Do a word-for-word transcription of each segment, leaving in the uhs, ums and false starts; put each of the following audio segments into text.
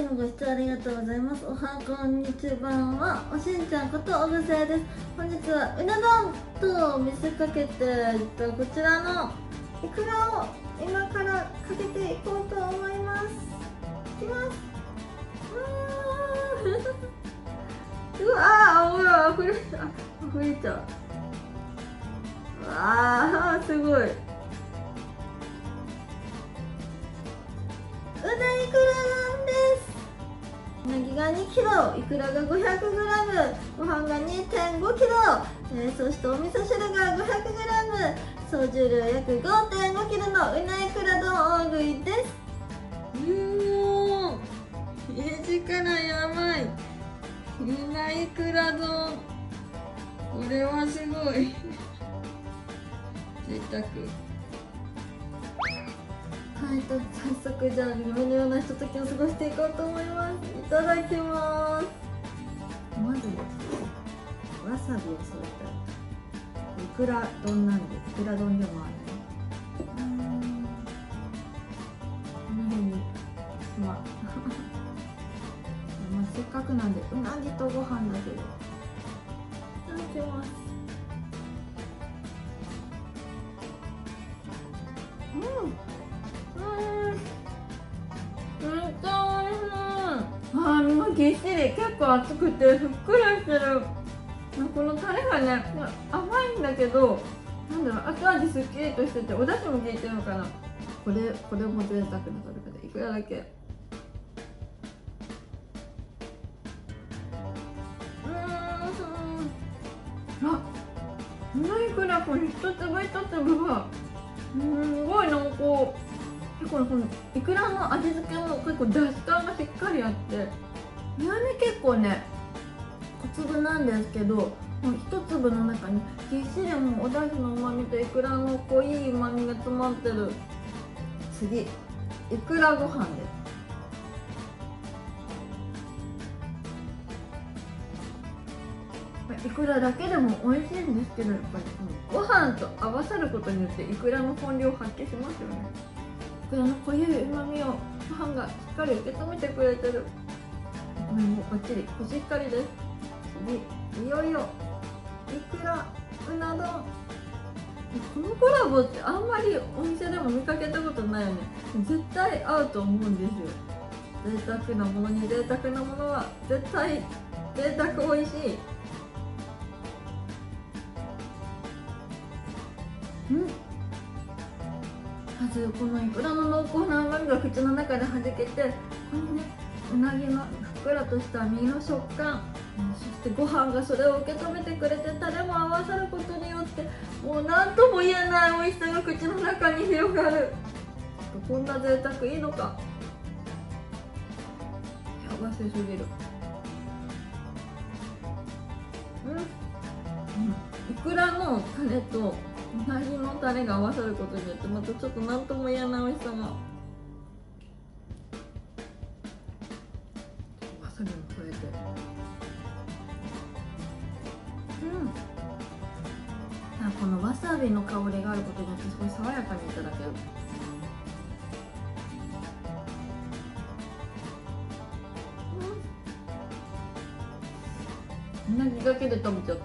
つもご視聴ありがとうございます。おはこんにちは、おしんちゃんこと小草です。本日はうな丼と見せかけて、えっと、こちらのいくらを今からかけていこうと思います。いきます。うわー、ほら、あふれちゃう。あー、すごい。うなイクラなんです。うなぎがにキロ、いくらが ごひゃくグラム、ご飯が にてんごキロ、えー、そしてお味噌汁が ごひゃくグラム、総重量約 ごてんごキロのうなイクラ丼大食いです。もう家力やばい。うなイクラ丼、これはすごい。贅沢。はい、と早速じゃあ夢のようなひとときを過ごしていこうと思います。いただきます。まずわさびを添えたい。いくら丼なんで、いくら丼でもあるね。この辺にまあ、まあ、せっかくなんでうなぎとご飯だけど。いただきます。うん。ぎっしり、結構厚くてふっくらしてる。このタレがね、甘いんだけど、なんだろう、後味すっきりとしてて、お出汁も効いてるのかな。これ、これも贅沢な食べ方。いくらだけ。うーん。あ、うまいくら、これ一粒一粒がすごい濃厚。結構このいくらの味付けも結構だし感がしっかりあって。うなぎ結構ね、小粒なんですけど、もう一粒の中にぎっしりもうおだしのうまみといくらの濃いうまみが詰まってる。次、いくらご飯です。いくらだけでも美味しいんですけど、やっぱりご飯と合わさることによっていくらの本領を発揮しますよね。いくらの濃いうまみをご飯がしっかり受け止めてくれてる。もうバッチリコシヒカリです。次、いよいよいくらうな丼。このコラボってあんまりお店でも見かけたことないよね。絶対合うと思うんですよ。贅沢なものに贅沢なものは絶対贅沢美味しい。うん、まずこのいくらの濃厚な旨味が口の中ではじけて、このねうなぎのふっくらとした身の食感、そしてご飯がそれを受け止めてくれて、タレも合わさることによってもう何とも言えない美味しさが口の中に広がる。こんな贅沢いいのか。やばすぎる。うん、いくらのタレとうなぎのタレが合わさることによって、またちょっと何とも言えない美味しさが。これで、うん、あ、このわさびの香りがあることによってすごい爽やかにいただける。うなぎだけで食べちゃった。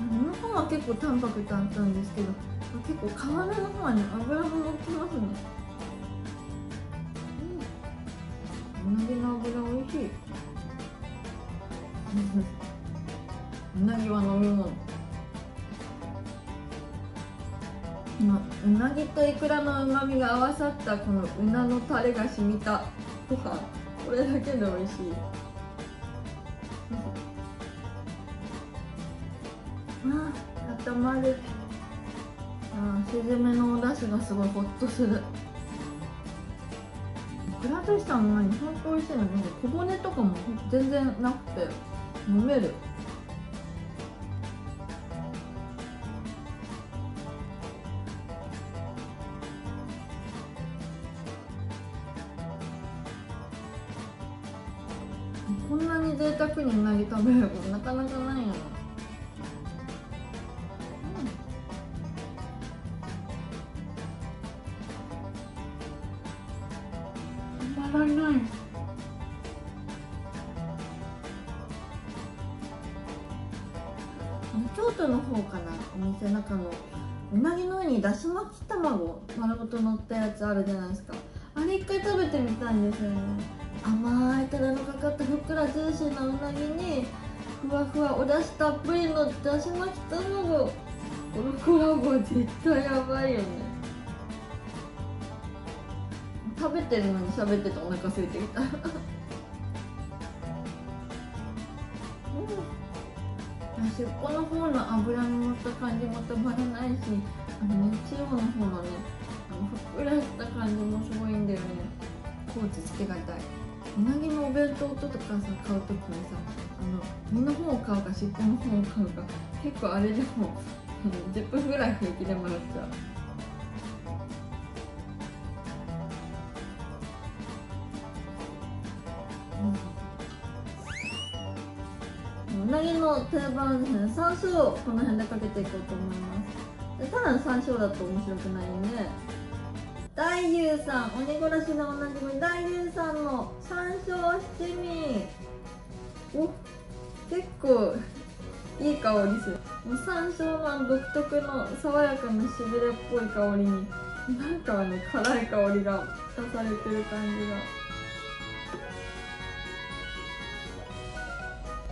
身の方は結構淡白淡々ですけど、結構皮目の方はね、脂ものってますね。うなぎの脂おいしい。うなぎは飲み物。うなぎといくらのうまみが合わさったこのうなのタレが染みたご飯、これだけで美味しい。ああ、固まる。ああ、沈めのお出汁がすごいホッとする。いくらとしたらもう本当美味しいの。小骨とかも全然なくて飲める。こんなに贅沢にうなぎ食べることなかなかないよね。うあんまりない。京都の方かな、お店の中のうなぎの上にだし巻き卵丸ごと乗ったやつあるじゃないですか。あれ一回食べてみたいんですよね。甘いタレのかかったふっくらジューシーなうなぎにふわふわおだしたっぷりのだし巻き卵、このコラボ絶対やばいよね。食べてるのに喋ってた、お腹空いてきた。うん、尻尾の方の脂の乗った感じもたまらないし、あのね、中央の方のね、あのふっくらした感じもすごいんだよね。コーチつけがたい。うなぎのお弁当とかさ、買うときにさ、あの身の方を買うか尻尾の方を買うか、結構あれでもじゅっぷんぐらい平気でもらっちゃう。うなぎの定番ですね。山椒をこの辺でかけていこうと思います。でただの山椒だと面白くないんで、大友さん、鬼殺しのおなじみ大友さんの山椒七味。お、結構いい香りする。もう山椒の独特の爽やかなしびれっぽい香りに、なんかあの辛い香りが足されてる感じが、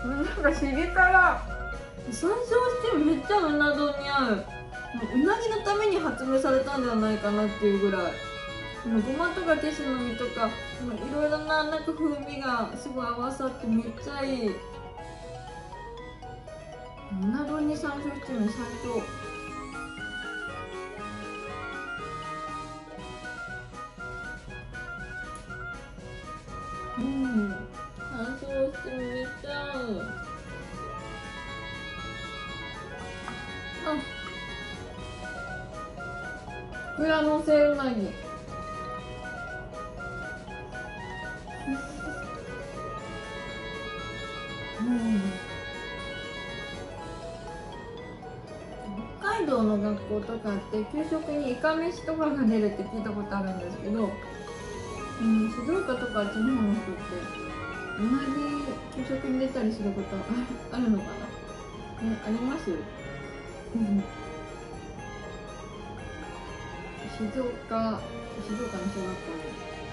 なんかしびから山椒してめっちゃうな丼に合う。うなぎのために発明されたんではないかなっていうぐらい、ごまとかケシの実とかいろいろななんか風味がすごい合わさってめっちゃいい。うな丼に山椒してるの最強。うん、山椒してるめっちゃ合う。あ、ふくらのせうなぎ。うん。北海道の学校とかって給食にイカ飯とかが出るって聞いたことあるんですけど、うん、静岡とかあっちの方の人ってうなぎ給食に出たりすることあるのかな、ね、あります、うん、静岡、静岡の小学校に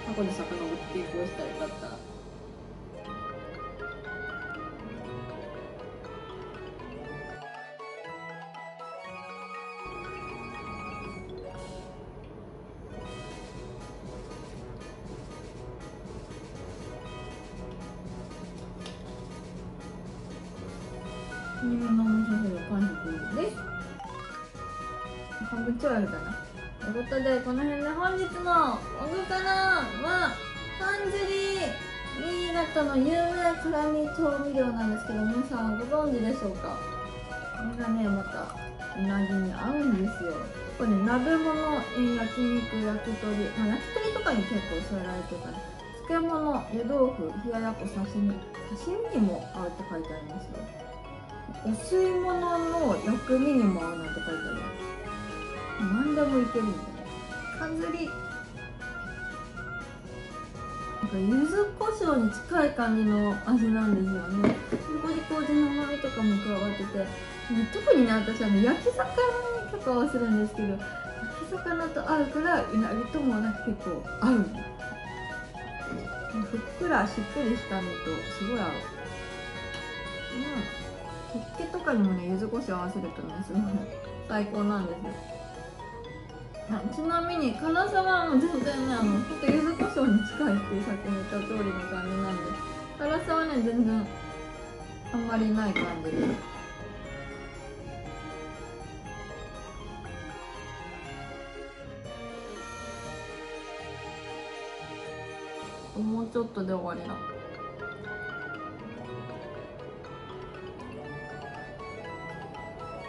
過去に遡って提供したらよかった。有名なお店のパン食です。半分ちょいあるかな。ということで、この辺で本日のおぐからはかんずり、新潟の有名辛味調味料なんですけど、皆さんご存知でしょうか。これがねまたうなぎに合うんですよ。これね、鍋物、焼肉、焼き鳥、まあ、焼き鳥とかに結構添えられてるから、漬物、湯豆腐、冷ややっこ、刺身、刺身にも合うって書いてありますよ。お吸い物の薬味にも合うなんて書いてある。何でもいけるみたいな。かんずり、柚子胡椒に近い感じの味なんですよね。そこに麹の旨味とかも加わってて、特にね、私は焼き魚に結構合わせるんですけど、焼き魚と合うから、うなぎともなんか結構合う。ふっくらしっくりしたのとすごい合う。うん、ホッケとかにもね、柚子胡椒合わせるとね、すごい最高なんですよ。あ、ちなみに辛さはもう全然ね、あのちょっと柚子胡椒に近いってさっき言った通りの感じなんで、辛さはね全然あんまりない感じです。もうちょっとで終わりだ。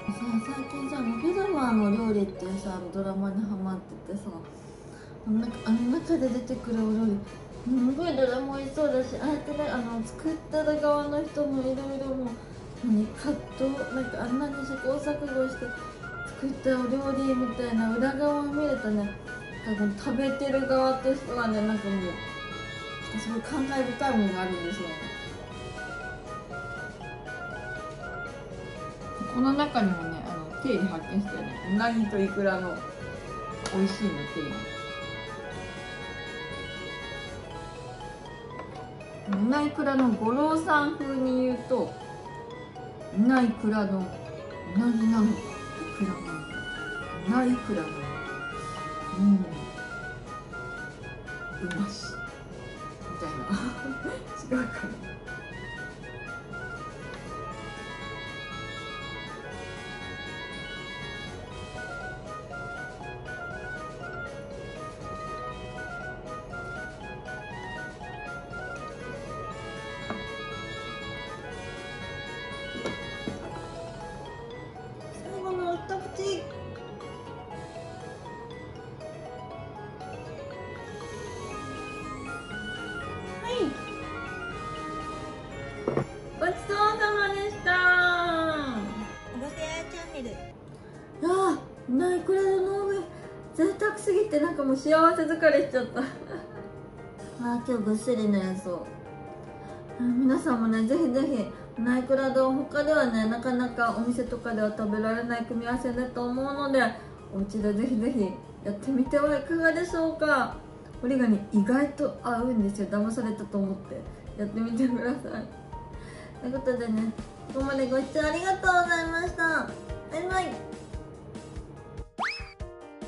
さあ最近さ、フィルマーの料理っていうさ、ドラマにハマっててさ、なんかあの中で出てくるお料理すごいどれもおいしそうだし、ああやってね、あの作った側の人もいろいろもう葛藤、なんかあんなに試行錯誤して作ったお料理みたいな裏側を見るとね、多分食べてる側としてはね、なんかもうすごい感慨深いものがあるんですよ。この中にもね、あの定理発見したよね。うなぎとイクラの美味しいの定理。うなイクラの五郎さん風に言うと、うなイクラのうなぎなのか、イクラなのか、うなイクラなのか、うん、うましみたいな違うかな。ごちそうさまでした。おばせやチャンネル。ああ、なイクラの農具、贅沢すぎてなんかもう幸せ疲れしちゃった。ああ、今日ぐっすり寝そう。皆さんもね、ぜひぜひなイクラ丼、他ではね、なかなかお店とかでは食べられない組み合わせだと思うので、お家でぜひぜひやってみてはいかがでしょうか。おりがね、意外と合うんですよ。騙されたと思ってやってみてください。ということでね、ここまでご視聴ありがとうございました。バイバイ。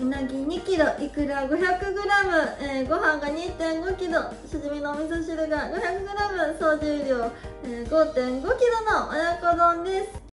うなぎ にキロ、いくら ごひゃくグラム、えー、ご飯が にてんごキロ、しじみのお味噌汁が ごひゃくグラム、総重量、えー、ごてんごキロの親子丼です。